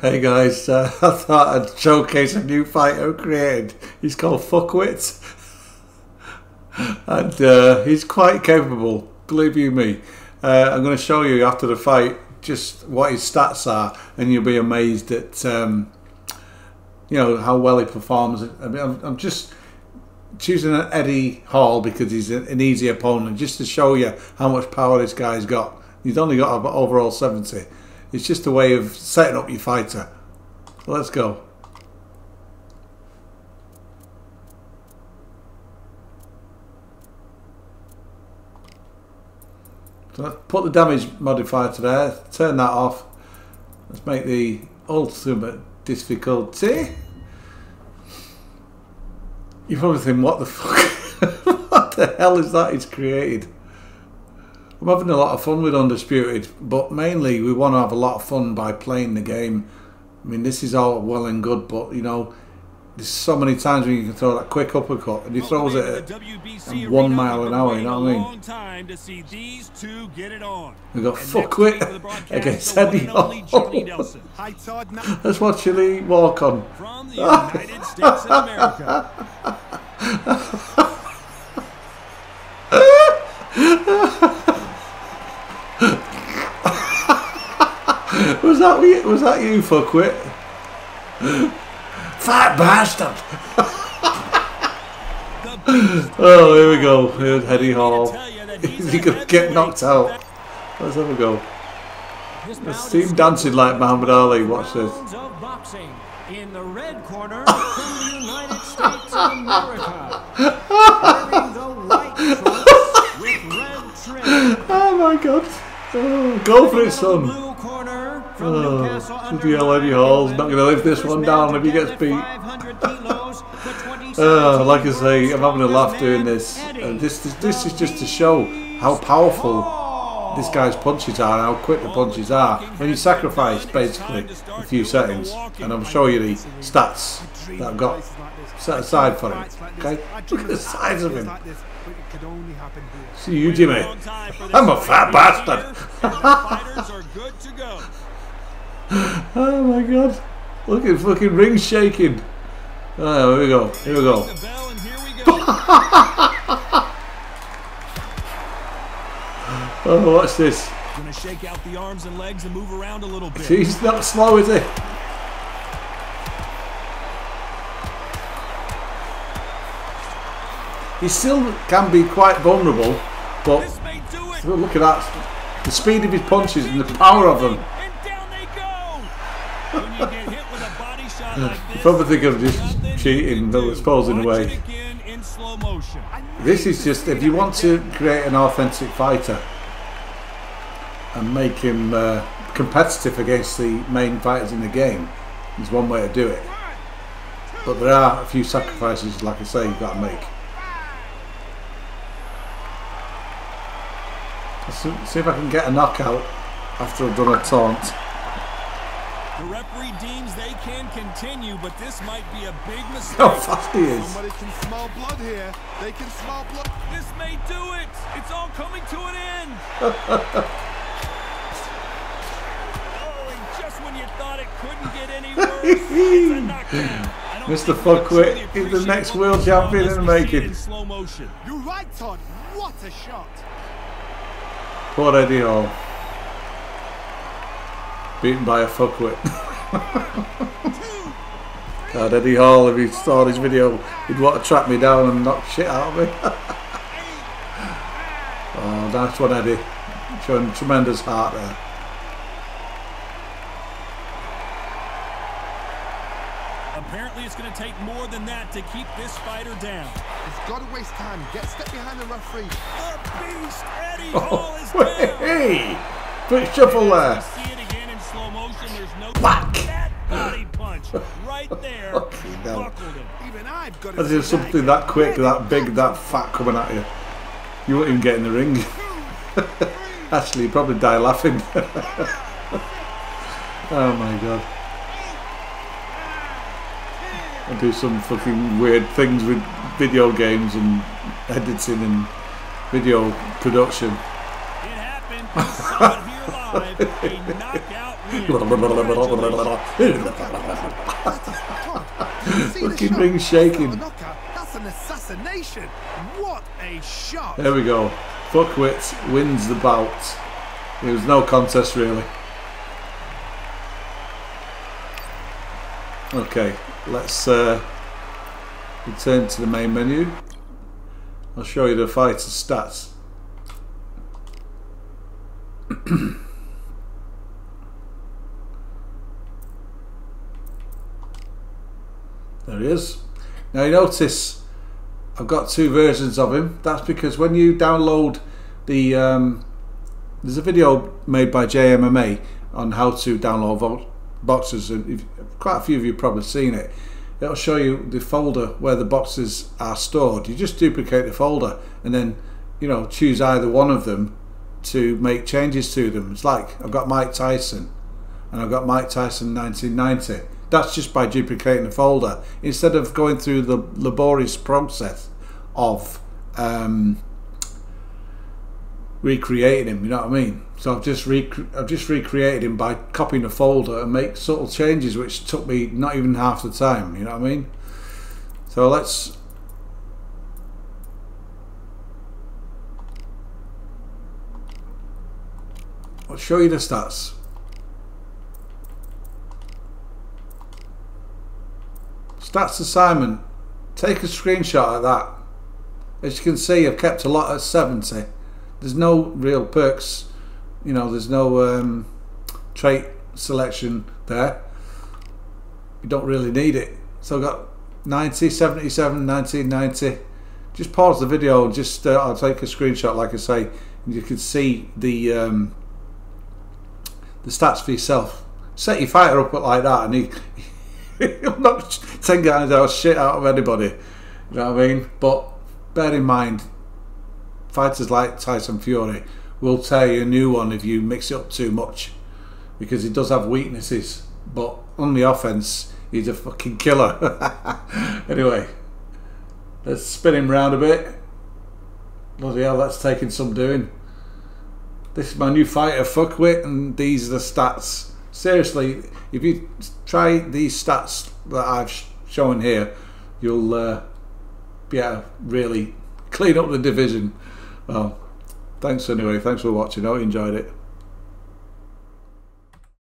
Hey guys, I thought I'd showcase a new fighter I've created. He's called Fuckwit. And he's quite capable, believe you me. I'm going to show you after the fight just what his stats are, and you'll be amazed at you know, how well he performs. I mean, I'm just choosing an Eddie Hall because he's an easy opponent, just to show you how much power this guy's got. He's only got about overall 70. It's just a way of setting up your fighter. Let's go. So let's put the damage modifier to there, turn that off. Let's make the ultimate difficulty. You're probably thinking, what the fuck? What the hell is that he's created? I'm having a lot of fun with Undisputed, but mainly we want to have a lot of fun by playing the game. I mean, this is all well and good, but you know, there's so many times when you can throw that quick uppercut, and he throws it at 1 mile an hour, you know what I mean? We've got Fuckwit against Eddie Hall. Let's watch Lee walk on. From the United States of America. Was that you, Fuckwit? Fat bastard! Oh, here we go. Here's Eddie Hall. Is he gonna get knocked out? Let's have a go. I see him dancing like Muhammad Ali. Watch this. In the red corner, from the United States of America. Wearing the white shorts with red trim. Oh my God! Oh, go for it, son. Oh, Eddie Hall's not going to live this one down if he gets beat. Like I say, I'm having a laugh doing this. This is just to show how powerful this guy's punches are and how quick the punches are. When you sacrifice basically a few seconds, and I'll show you the stats that I've got set aside for him. Okay, look at the size of him. See you, Jimmy. I'm a fat bastard. Oh my God! Look at fucking ring shaking. Oh, here we go. Here we go. Oh, watch this. Gonna shake out the arms and legs and move around a little bit. He's not slow, is he? He still can be quite vulnerable, but look at that. The speed of his punches and the power of them. You probably think I'm just cheating, but it's posing away. This is just, if you want to create an authentic fighter and make him competitive against the main fighters in the game, is one way to do it. But there are a few sacrifices, like I say, you've got to make. Let's see if I can get a knockout after I've done a taunt. The referee deems they can continue, but this might be a big mistake. How fast he is. Somebody can smell blood here. They can smell blood. This may do it. It's all coming to an end. Oh, and just when you thought it couldn't get any worse, it's a knockdown. Mr. Fuckwit is the next world champion in the making. In slow motion. You're right, Todd. What a shot. Poor Eddie Hall. Beaten by a fuckwit. God, Eddie Hall, if he saw this video, he'd want to track me down and knock shit out of me. Oh, nice one, Eddie. Showing tremendous heart there. Apparently it's going to take more than that to keep this fighter down. He's got to waste time. Get a step behind the referee. The beast, Eddie Hall is down. Hey! Quick shuffle there. Back! As if something that quick, that big, that fat coming at you, you won't even get in the ring. Actually, you'd probably die laughing. Oh my God. I do some fucking weird things with video games and editing and video production. It happened. alive, a knockout win. Look, he brings shaking. That's an assassination. What a shot. There we go. Fuckwit wins the bout. It was no contest, really. Okay, let's return to the main menu. I'll show you the fighter's stats. There he is. Now you notice I've got two versions of him. That's because when you download the there's a video made by JMMA on how to download boxes, and quite a few of you have probably seen it. It'll show you the folder where the boxes are stored. You just duplicate the folder and then, you know, choose either one of them to make changes to them. It's like I've got Mike Tyson, and I've got Mike Tyson 1990. That's just by duplicating the folder instead of going through the laborious process of recreating him. You know what I mean? So I've just recreated him by copying the folder and make subtle changes, which took me not even half the time. You know what I mean? So let's. I'll show you the stats. Stats assignment. Take a screenshot of that. As you can see, I've kept a lot at 70. There's no real perks, you know, there's no trait selection there. You don't really need it. So I've got 90, 77, 1990. Just pause the video and just I'll take a screenshot, like I say, and you can see the stats for yourself. Set your fighter up like that and he'll knock 10 guys out shit out of anybody, you know what I mean? But bear in mind, fighters like Tyson Fury will tear you a new one if you mix it up too much, because he does have weaknesses, but on the offense he's a fucking killer. Anyway, let's spin him round a bit. Bloody hell, that's taking some doing. This is my new fighter, Fuckwit, and these are the stats. Seriously, if you try these stats that I've shown here, you'll be able to really clean up the division. Well, thanks anyway. Thanks for watching. I hope you enjoyed it.